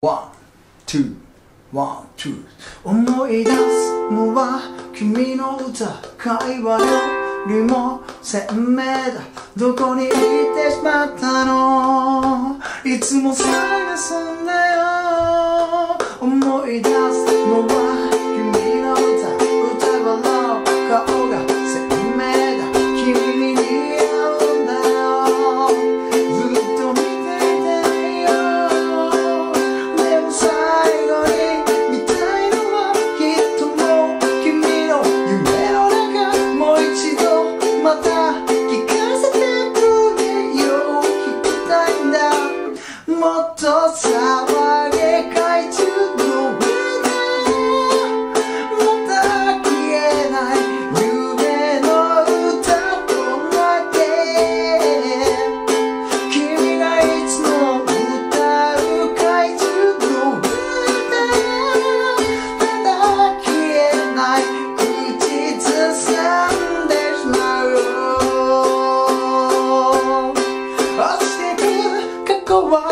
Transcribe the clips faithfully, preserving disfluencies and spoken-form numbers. ワン、ツー、ワン、ツー。思い出すのは君の歌、会話よりも鮮明だ。どこに行ってしまったの？いつも探すんだよ。思い出すのは君の歌、歌笑う顔が鮮明だ。君に似合うんだよ。ずっと見ていたいよ。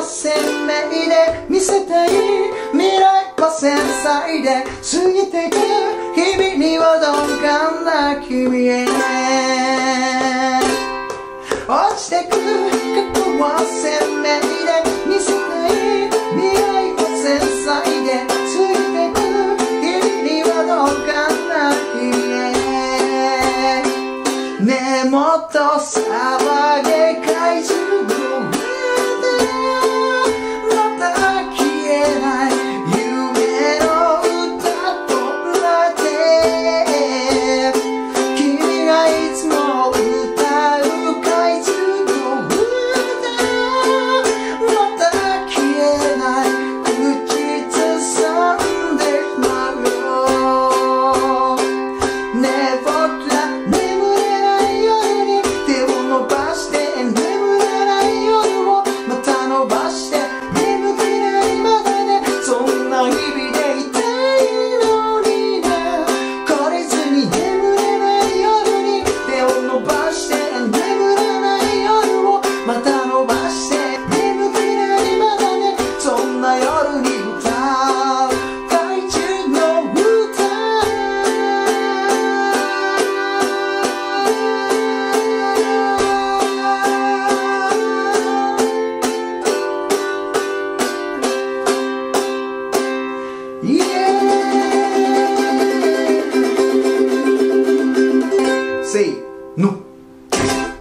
鮮明で見せたい未来は繊細で過ぎていく日々には鈍感な君へ。落ちてく過去は鮮明で見せたい未来は繊細で過ぎていく日々には鈍感な君へ。ねえもっと騒げ怪獣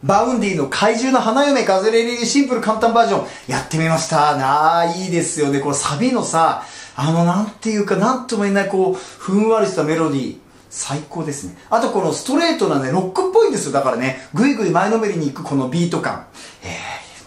バウンディの怪獣の花嫁ガズレレリシンプル簡単バージョンやってみました。なあ、いいですよね。このサビのさ、あの、なんていうか、なんとも言えない、こう、ふんわりしたメロディー。最高ですね。あとこのストレートなね、ロックっぽいんですよ。だからね、ぐいぐい前のめりに行くこのビート感。え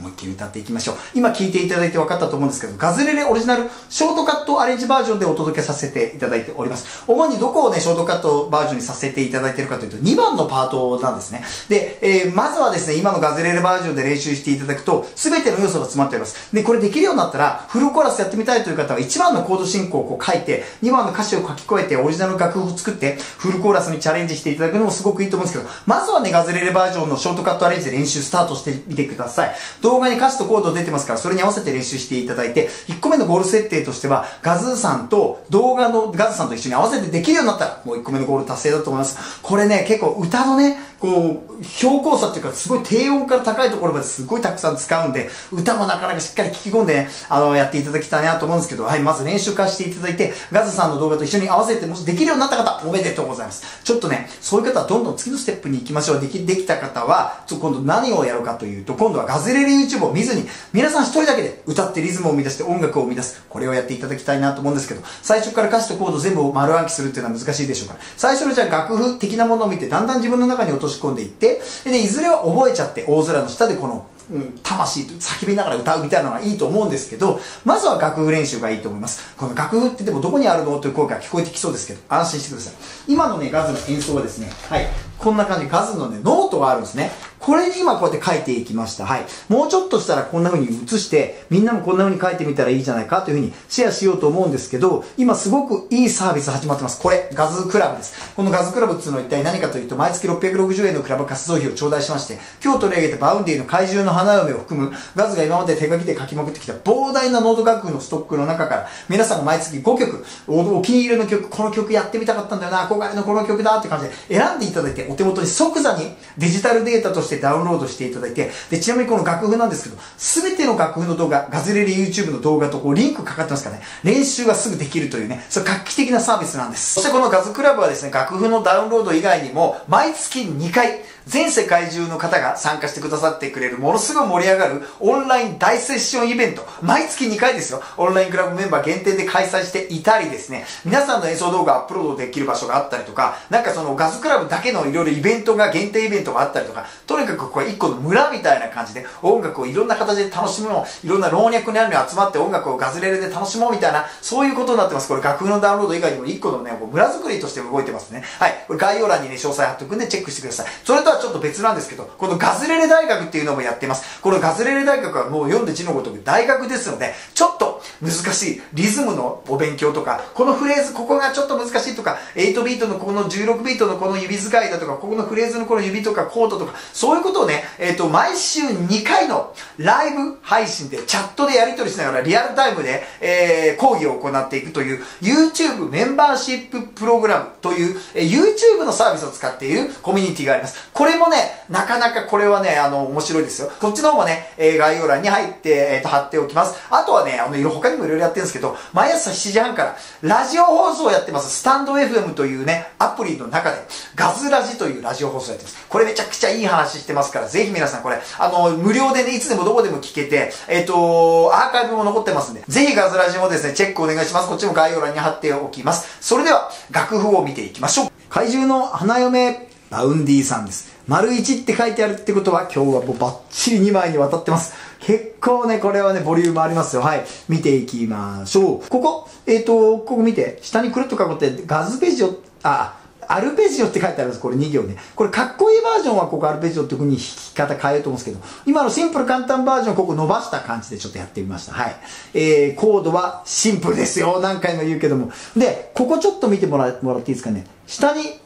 ー、もう一回歌っていきましょう。今聴いていただいて分かったと思うんですけど、ガズレレオリジナルショートカットアレンジバージョンでお届けさせていただいております。主にどこをね、ショートカットバージョンにさせていただいているかというと、にばんのパートなんですね。で、えー、まずはですね、今のガズレレバージョンで練習していただくと、すべての要素が詰まっております。で、これできるようになったら、フルコーラスやってみたいという方はいちばんのコード進行をこう書いて、にばんの歌詞を書き加えて、オリジナルの楽譜を作って、フルコーラスにチャレンジしていただくのもすごくいいと思うんですけど、まずはね、ガズレレバージョンのショートカットアレンジで練習スタートしてみてください。動画に歌詞とコード出てますから、それに合わせて練習していただいて、いっこめのゴール設定としては、ガズーさんと、動画のガズーさんと一緒に合わせてできるようになったら、もういっこめのゴール達成だと思います。これね、結構歌のね、こう、標高差っていうか、すごい低音から高いところまですごいたくさん使うんで、歌もなかなかしっかり聞き込んでね、あの、やっていただきたいなと思うんですけど、はい、まず練習化していただいて、ガズーさんの動画と一緒に合わせて、もしできるようになった方、おめでとうございます。ちょっとね、そういう方はどんどん次のステップに行きましょう。でき、できた方は、ちょっと今度何をやろうかというと、今度はガズレレ YouTube を見ずに、皆さん一人だけで歌ってリズムを生み出して音楽を生み出す。これをやっていただきたいなと思うんですけど、最初から歌詞とコード全部を丸暗記するっていうのは難しいでしょうから、最初のじゃあ楽譜的なものを見て、だんだん自分の中に落とし込んでいって、で、いずれは覚えちゃって、大空の下でこの、うん、魂と叫びながら歌うみたいなのがいいと思うんですけど、まずは楽譜練習がいいと思います。この楽譜ってでもどこにあるのという声が聞こえてきそうですけど、安心してください。今のね、ガズの演奏はですね、はい、こんな感じ、ガズのね、ノートがあるんですね。これに今こうやって書いていきました。はい。もうちょっとしたらこんな風に写して、みんなもこんな風に書いてみたらいいじゃないかという風にシェアしようと思うんですけど、今すごくいいサービス始まってます。これ、ガズクラブです。このガズクラブっていうのは一体何かというと、毎月ろっぴゃくろくじゅうえんのクラブ活動費を頂戴しまして、今日取り上げたバウンディの怪獣の花嫁を含む、ガズが今まで手書きで書きまくってきた膨大なノート楽譜のストックの中から、皆さんが毎月ごきょく、お気に入りの曲、この曲やってみたかったんだよな、憧れのこの曲だって感じで選んでいただいて、お手元に即座にデジタルデータとしてダウンロードしていただいて、で、ちなみにこの楽譜なんですけど、すべての楽譜の動画、ガズレレ YouTube の動画とこうリンクかかってますからね、練習がすぐできるというね、それ画期的なサービスなんです。そしてこのガズクラブはですね、楽譜のダウンロード以外にも、毎月にかい、全世界中の方が参加してくださってくれる、ものすごい盛り上がるオンライン大セッションイベント、毎月にかいですよ、オンラインクラブメンバー限定で開催していたりですね、皆さんの演奏動画をアップロードできる場所があったりとか、なんかそのガズクラブだけのいろいろイベントが、限定イベントがあったりとか、とにかくこれ一個の村みたいな感じで、音楽をいろんな形で楽しむの、いろんな老若男女集まって音楽をガズレレで楽しもうみたいな、そういうことになってます。これ楽譜のダウンロード以外にも一個のね、村作りとして動いてますね。はい。これ概要欄にね、詳細貼っとくんでチェックしてください。それとはちょっと別なんですけど、このガズレレ大学っていうのもやってます。このガズレレ大学はもう読んで字のごとく大学ですので、ちょっと難しいリズムのお勉強とか、このフレーズ、ここがちょっと難しいとか、はちビートのこのじゅうろくビートのこの指使いだとか、ここのフレーズのこの指とかコードとか、そういうことをね、えっと、毎週にかいのライブ配信でチャットでやり取りしながらリアルタイムで、えー、講義を行っていくという YouTube メンバーシッププログラムという、えー、YouTube のサービスを使っているコミュニティがあります。これもね、なかなかこれはね、あの、面白いですよ。こっちの方もね、えー、概要欄に入って、えー、っと、貼っておきます。あとはね、あの、いろ、他にもいろいろやってるんですけど、毎朝しちじはんからラジオ放送をやってます。スタンド エフエム というね、アプリの中でガズラジというラジオ放送をやってます。これめちゃくちゃいい話してますから、ぜひ皆さんこれ、あの、無料でね、いつでもどこでも聞けて、えっと、アーカイブも残ってますんで、ぜひガズラジもですね、チェックお願いします。こっちも概要欄に貼っておきます。それでは、楽譜を見ていきましょう。怪獣の花嫁、バウンディさんです。丸いちって書いてあるってことは、今日はもうバッチリにまいにわたってます。結構ね、これはね、ボリュームありますよ。はい。見ていきましょう。ここ、えっと、ここ見て、下にくるっと囲って、ガズペジオ、あ、アルペジオって書いてあるんです。これに行ね。これかっこいいバージョンはここアルペジオっていう風に弾き方変えようと思うんですけど、今のシンプル簡単バージョンをここ伸ばした感じでちょっとやってみました。はい。えー、コードはシンプルですよ。何回も言うけども。で、ここちょっと見てもら、もらっていいですかね。下に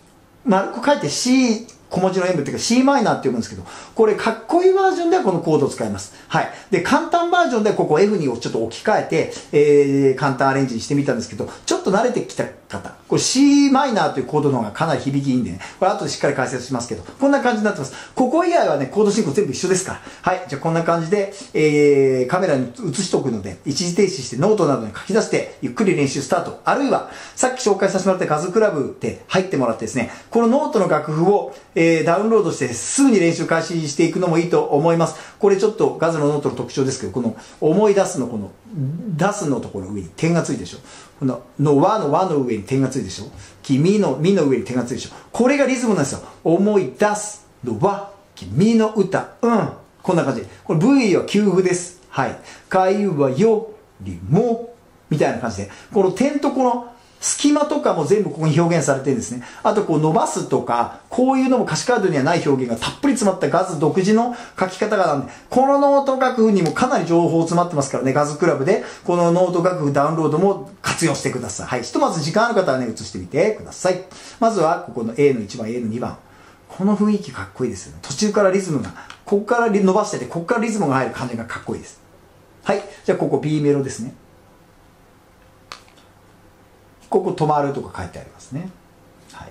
丸く書いて C、小文字の演舞っていうか C マイナーって呼ぶんですけど、これかっこいいバージョンではこのコードを使います。はい。で、簡単バージョンでここ F にをちょっと置き換えて、えー、簡単アレンジにしてみたんですけど、ちょっと慣れてきた方、これ C マイナーというコードの方がかなり響きいいんでね、これ後でしっかり解説しますけど、こんな感じになってます。ここ以外はね、コード進行全部一緒ですから。はい。じゃあこんな感じで、えー、カメラに映しておくので、一時停止してノートなどに書き出して、ゆっくり練習スタート。あるいは、さっき紹介させてもらったガズクラブで入ってもらってですね、このノートの楽譜を、えー、ダウンロードしてすぐに練習開始していくのもいいと思います。これちょっとガズのノートの特徴ですけど、この思い出すのこの、出すのところの上に点がついてるでしょ。この、の和の和の上に点がついてるでしょ。君のみの上に点がついてるでしょ。これがリズムなんですよ。思い出すの和、君の歌、うん。こんな感じ。これ ブイ は休符です。はい。会話よりも、みたいな感じで。この点とこの、隙間とかも全部ここに表現されてるんですね。あとこう伸ばすとか、こういうのも歌詞カードにはない表現がたっぷり詰まったガズ独自の書き方がなんで、このノート楽譜にもかなり情報詰まってますからね、ガズクラブでこのノート楽譜ダウンロードも活用してください。はい。ひとまず時間ある方はね、写してみてください。まずはここの A のいちばん、A のにばん。この雰囲気かっこいいですよね。途中からリズムが、ここから伸ばしてて、ここからリズムが入る感じがかっこいいです。はい。じゃあここ B メロですね。ここ止まるとか書いてありますね。はい。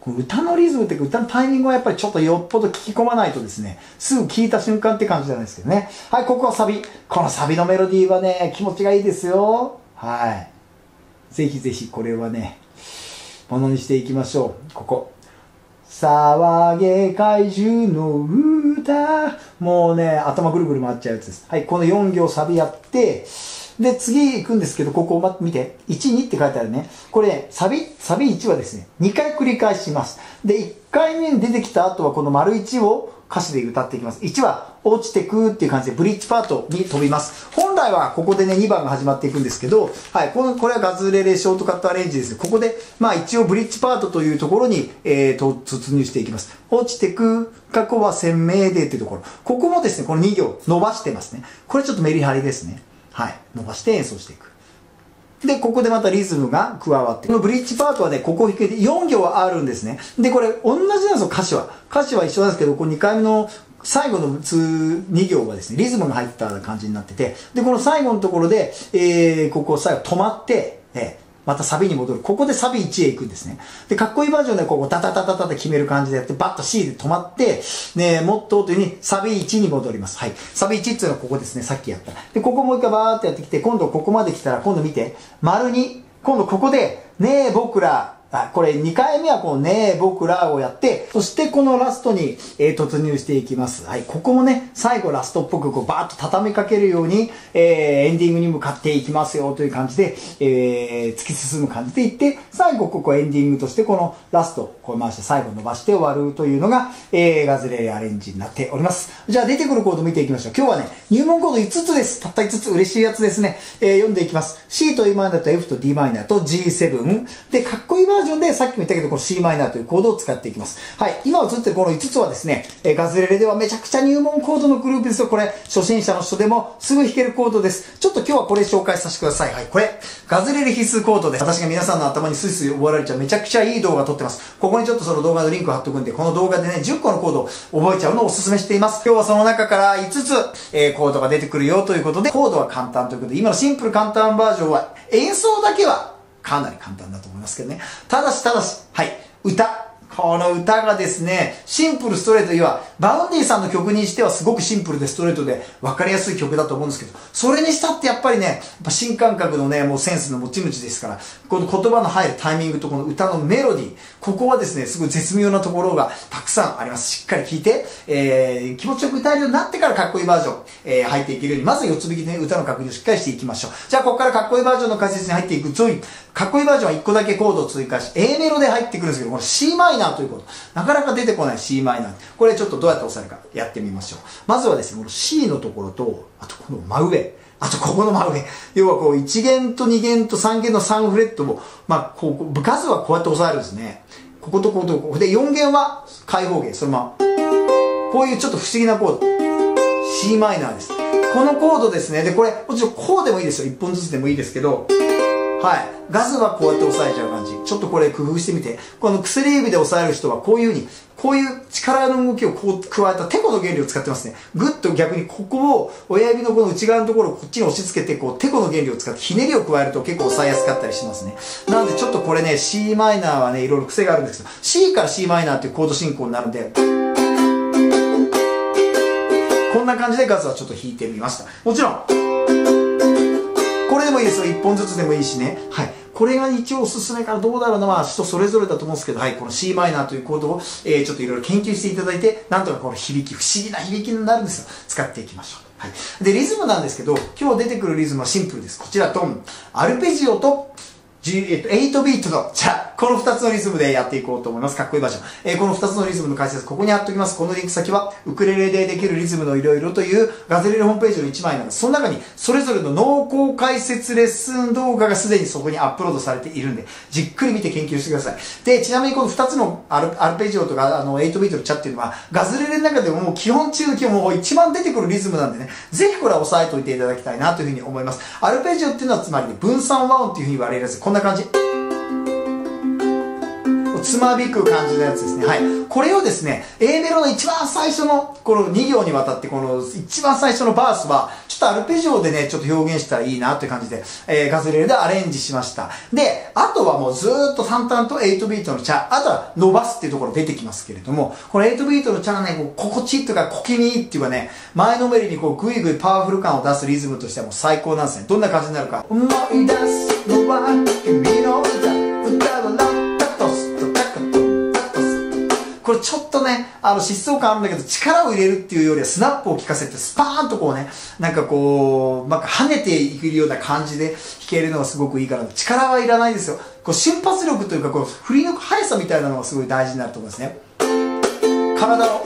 この歌のリズムっていうか歌のタイミングはやっぱりちょっとよっぽど聞き込まないとですね、すぐ聞いた瞬間って感じじゃないですけどね。はい、ここはサビ。このサビのメロディーはね、気持ちがいいですよ。はい。ぜひぜひこれはね、ものにしていきましょう。ここ。騒げ怪獣の歌。もうね、頭ぐるぐる回っちゃうやつです。はい、このよん行サビやって、で、次行くんですけど、ここを見て、いち、にって書いてあるね。これね、サビ、サビいちはですね、にかい繰り返します。で、いっかいめに出てきた後は、この丸いちを歌詞で歌っていきます。いちは落ちてくっていう感じでブリッジパートに飛びます。本来はここでね、にばんが始まっていくんですけど、はい、この、これはガズレレショートカットアレンジです。ここで、まあ一応ブリッジパートというところに、えーと、突入していきます。落ちてく、過去は鮮明でっていうところ。ここもですね、このに行伸ばしてますね。これちょっとメリハリですね。はい、伸ばして演奏していく。で、ここでまたリズムが加わって、このブリッジパートはね、ここを弾けてよん行はあるんですね。で、これ同じなんですよ、歌詞は。歌詞は一緒なんですけど、このにかいめの最後のに行はですね、リズムが入った感じになってて、で、この最後のところで、えー、ここ最後止まって、えーまたサビに戻る。ここでサビいちへ行くんですね。で、かっこいいバージョンでこう、ダダダダダって決める感じでやって、バッと シー で止まって、ね、もっとというふうにサビいちに戻ります。はい。サビいちっていうのはここですね。さっきやった。で、ここもう一回バーってやってきて、今度ここまで来たら、今度見て、丸に、今度ここで、ねえ、僕ら、あ、これにかいめはこのねえ、僕らをやって、そしてこのラストに、えー、突入していきます。はい。ここもね、最後ラストっぽくこう、バーッと畳みかけるように、えー、エンディングに向かっていきますよという感じで、えー、突き進む感じでいって、最後ここエンディングとしてこのラスト、こう回して最後伸ばして終わるというのが、えー、ガズレレアレンジになっております。じゃあ出てくるコード見ていきましょう。今日はね、入門コードいつつです。たったいつつ嬉しいやつですね。えー、読んでいきます。C と E マイナーと F と D マイナーと ジーセブン。で、かっこいいバージョンバージョンでさっきも言ったけど、この C マイナーというコードを使っていきます。はい。今映ってるこのいつつはですね、えー、ガズレレではめちゃくちゃ入門コードのグループですよ。これ、初心者の人でもすぐ弾けるコードです。ちょっと今日はこれ紹介させてください。はい。これ、ガズレレ必須コードです。私が皆さんの頭にスイスイ覚えられちゃうめちゃくちゃいい動画撮ってます。ここにちょっとその動画のリンクを貼っとくんで、この動画でね、じゅっこのコードを覚えちゃうのをおすすめしています。今日はその中からいつつ、えー、コードが出てくるよということで、コードは簡単ということで、今のシンプル簡単バージョンは、演奏だけは、かなり簡単だと思いますけどね。ただし、ただし、はい、歌。この歌がですね、シンプルストレート、いわば、バウンディさんの曲にしてはすごくシンプルでストレートで分かりやすい曲だと思うんですけど、それにしたってやっぱりね、やっぱ新感覚のね、もうセンスの持ち主ですから、この言葉の入るタイミングとこの歌のメロディー、ここはですね、すごい絶妙なところがたくさんあります。しっかり聴いて、えー、気持ちよく歌えるようになってからかっこいいバージョン、えー、入っていけるように、まず四つ引きで、ね、歌の確認をしっかりしていきましょう。じゃあ、ここからかっこいいバージョンの解説に入っていくぞい。かっこいいバージョンはいっこだけコードを追加し、A メロで入ってくるんですけど、この C マイナーということ。なかなか出てこない C マイナー。これちょっとどうやって押さえるかやってみましょう。まずはですね、この C のところと、あとこの真上。あとここの真上。要はこういち弦とに弦とさん弦のさんフレットも、まあこう、部数はこうやって押さえるんですね。こことこことここ。で、よん弦は開放弦。そのまま。こういうちょっと不思議なコード。C マイナーです。このコードですね。で、これ、もちろんこうでもいいですよ。いっぽんずつでもいいですけど。はい。ガズはこうやって押さえちゃう感じ。ちょっとこれ工夫してみて。この薬指で押さえる人はこういう風に、こういう力の動きをこう加えたテコの原理を使ってますね。ぐっと逆にここを親指のこの内側のところをこっちに押し付けて、こうテコの原理を使ってひねりを加えると結構押さえやすかったりしますね。なのでちょっとこれね、C マイナーはね、いろいろ癖があるんですけど、C から C マイナーっていうコード進行になるんで、こんな感じでガズはちょっと弾いてみました。もちろん、これでもいいですよ。いっぽんずつでもいいしね。はい。これが一応おすすめからどうだろうな。まあ人それぞれだと思うんですけど、はい。この C マイナーというコードを、えー、ちょっといろいろ研究していただいて、なんとかこの響き、不思議な響きになるんですよ。使っていきましょう。はい。で、リズムなんですけど、今日出てくるリズムはシンプルです。こちらと、アルペジオと、はちビートの、じゃあ、このふたつのリズムでやっていこうと思います。かっこいい場所。えー、このふたつのリズムの解説、ここに貼っときます。このリンク先は、ウクレレでできるリズムのいろいろという、ガズレレホームページのいちまいなんです。その中に、それぞれの濃厚解説レッスン動画がすでにそこにアップロードされているんで、じっくり見て研究してください。で、ちなみにこのふたつのアル、アルペジオとか、あの、はちビートのチャっていうのは、ガズレレの中でももう基本中の基本、もう一番出てくるリズムなんでね、ぜひこれは押さえておいていただきたいなというふうに思います。アルペジオっていうのは、つまり、ね、分散和音っていうふうに言われるやつ。こんな感じ。つまびく感じのやつですね。はい。これをですね、A メロの一番最初の、このに行にわたって、この一番最初のバースは、ちょっとアルペジオでね、ちょっと表現したらいいなという感じで、えー、ガズレレでアレンジしました。で、あとはもうずーっと淡々とはちビートのチャ、あとは伸ばすっていうところ出てきますけれども、このはちビートのチャがね、こう心地いいというか、小気味いいっていうかね、前のめりにこう、ぐいぐいパワフル感を出すリズムとしてはもう最高なんですね。どんな感じになるか。思い出すのは君の歌、歌のこれちょっとね、あの、疾走感あるんだけど、力を入れるっていうよりは、スナップを効かせて、スパーンとこうね、なんかこう、なんか跳ねていくような感じで弾けるのがすごくいいから、力はいらないですよ。こう、瞬発力というか、こう、振りの速さみたいなのがすごい大事になると思いますね。体を。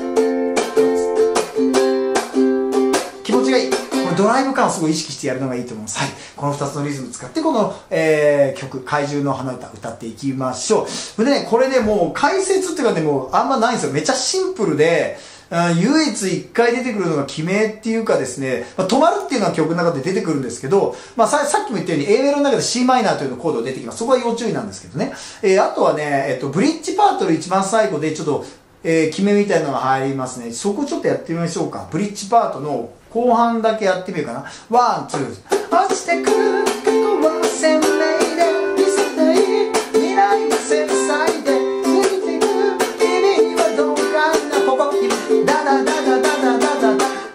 がいい。このドライブ感をすごい意識してやるのがいいと思います。はい。このふたつのリズムを使って、この、えー、曲、怪獣の花歌、歌っていきましょう。でね、これね、もう解説っていうかね、もうあんまないんですよ。めっちゃシンプルで、唯一一回出てくるのが決めっていうかですね、まあ、止まるっていうのは曲の中で出てくるんですけど、まあ、さ, さっきも言ったように A メロの中で C マイナーというのコードが出てきます。そこは要注意なんですけどね。えー、あとはね、えっと、ブリッジパートの一番最後でちょっと、えー、決めみたいなのが入りますね。そこちょっとやってみましょうか。ブリッジパートの後半だけやってみるかな。ワン、ツー。落ちてくる過去は鮮明で見せたい未来が繊細で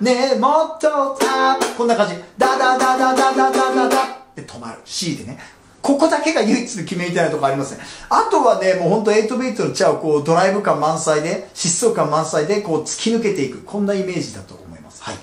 ねえ、もっと、あこんな感じ。ダダダダダダダダダって止まる。C でね。ここだけが唯一の決めみたいなとこありますね。あとはね、もうほんとはちビートのチャをこうドライブ感満載で、疾走感満載で、こう突き抜けていく。こんなイメージだと思います。はい。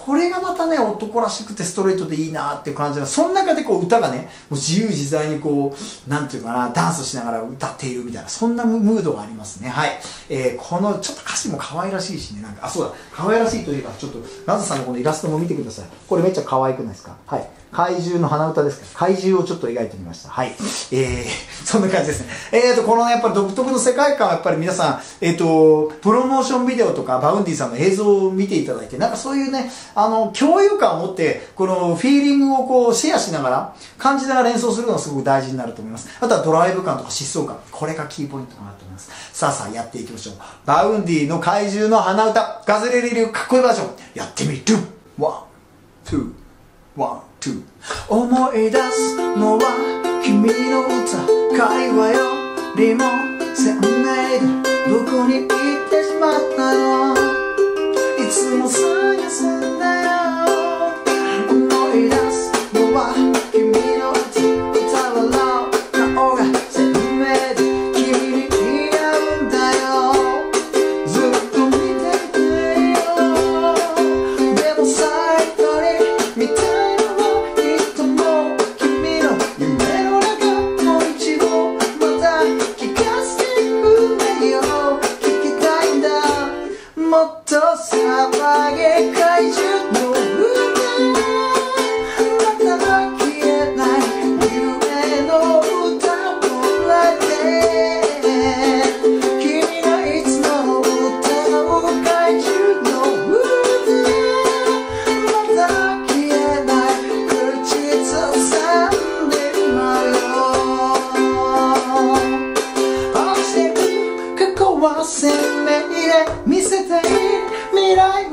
これがまたね、男らしくてストレートでいいなーっていう感じが、その中でこう歌がね、もう自由自在にこう、なんていうかな、ダンスしながら歌っているみたいな、そんなムードがありますね。はい。えー、この、ちょっと歌詞も可愛らしいしね、なんか、あ、そうだ、可愛らしいといえば、ちょっと、ナズさんのこのイラストも見てください。これめっちゃ可愛くないですか？はい。怪獣の花歌ですけど、怪獣をちょっと描いてみました。はい。えー、そんな感じですね。えーと、このね、やっぱり独特の世界観はやっぱり皆さん、えーと、プロモーションビデオとか、バウンディさんの映像を見ていただいて、なんかそういうね、あの、共有感を持って、このフィーリングをこう、シェアしながら、感じながら演奏するのがすごく大事になると思います。あとはドライブ感とか疾走感。これがキーポイントかなと思います。さあさあ、やっていきましょう。バウンディの怪獣の花歌、ガズレレ流かっこいいバージョン、やってみる。ワン、ツー、ワン。思い出すのは君の歌会話よりも鮮明でどこに行ってしまったのいつも探すんだよ思い出すのは君の歌歌わろう顔が鮮明で君に似合うんだよずっと見ていてよでも最後に見た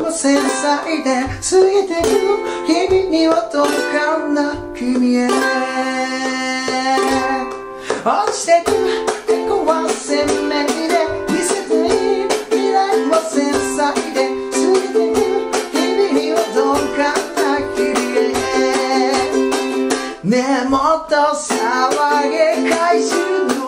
繊細で過ぎてく日々には届かない君へ落ちてく過去は鮮明で見せている未来は繊細で過ぎてく日々には届かない君へねえもっと騒げ怪獣の歌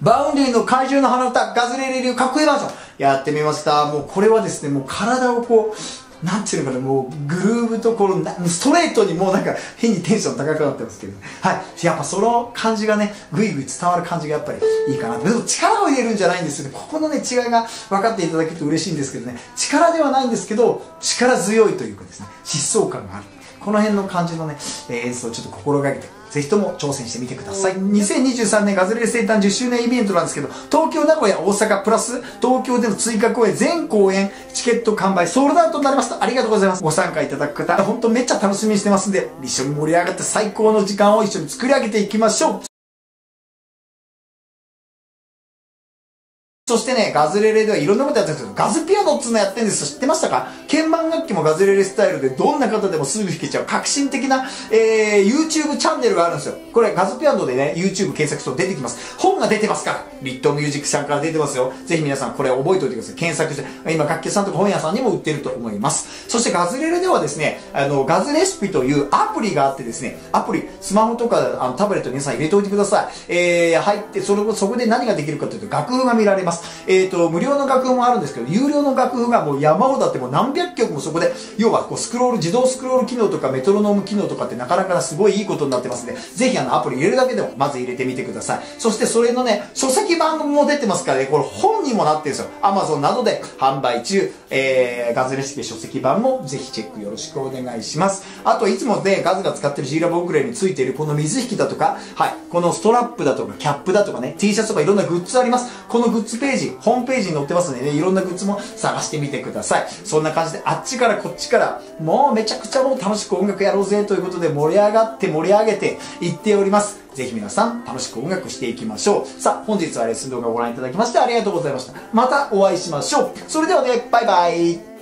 バウンディの怪獣の花歌ガズレレ流かっこいいバージョンやってみました。もうこれはですね、もう体をこうなんていうのかな、もうグルーブとこのストレートにもうなんか変にテンション高くなってますけど、はい、やっぱその感じがねグイグイ伝わる感じがやっぱりいいかな。でも力を入れるんじゃないんですよね。ここのね違いが分かっていただけると嬉しいんですけどね、力ではないんですけど力強いというかですね、疾走感がある。この辺の感じのね、演奏をちょっと心がけて、ぜひとも挑戦してみてください。にせんにじゅうさんねんガズレレ生誕じゅっしゅうねんイベントなんですけど、東京、名古屋、大阪、プラス、東京での追加公演、全公演、チケット完売、ソールドアウトになりました。ありがとうございます。ご参加いただく方、本当めっちゃ楽しみにしてますんで、一緒に盛り上がって最高の時間を一緒に作り上げていきましょう。そしてね、ガズレレではいろんなことやってるんですけど、ガズピアノっていうのやってるんですよ。知ってましたか？鍵盤楽器もガズレレスタイルで、どんな方でもすぐ弾けちゃう革新的な、えー、YouTube チャンネルがあるんですよ。これ、ガズピアノでね、YouTube 検索すると出てきます。本が出てますから。リットミュージックさんから出てますよ。ぜひ皆さんこれ覚えておいてください。検索して、今、楽器屋さんとか本屋さんにも売ってると思います。そしてガズレレではですね、あの、ガズレシピというアプリがあってですね、アプリ、スマホとかあのタブレット皆さん入れておいてください。えー、入って、その、そこで何ができるかというと、楽譜が見られます。えーと、無料の楽譜もあるんですけど、有料の楽譜がもう山ほどあって、もう何百曲もそこで、要はこうスクロール、自動スクロール機能とかメトロノーム機能とかってなかなかすごいいいことになってますんで、ぜひあのアプリ入れるだけでもまず入れてみてください。そしてそれのね、書籍版も出てますからね、これ本にもなってるんですよ。Amazon などで販売中、えー、ガズレシピ書籍版もぜひチェックよろしくお願いします。あといつもね、ガズが使ってる G ラボウクレレについているこの水引きだとか、はい、このストラップだとかキャップだとかね、T シャツとかいろんなグッズあります。このグッズページ、ホームページに載ってますんでね、いろんなグッズも探してみてください。そんな感じで、あっちからこっちから、もうめちゃくちゃもう楽しく音楽やろうぜということで、盛り上がって盛り上げていっております。ぜひ皆さん、楽しく音楽していきましょう。さあ、本日はレッスン動画をご覧いただきましてありがとうございました。またお会いしましょう。それではね、バイバイ。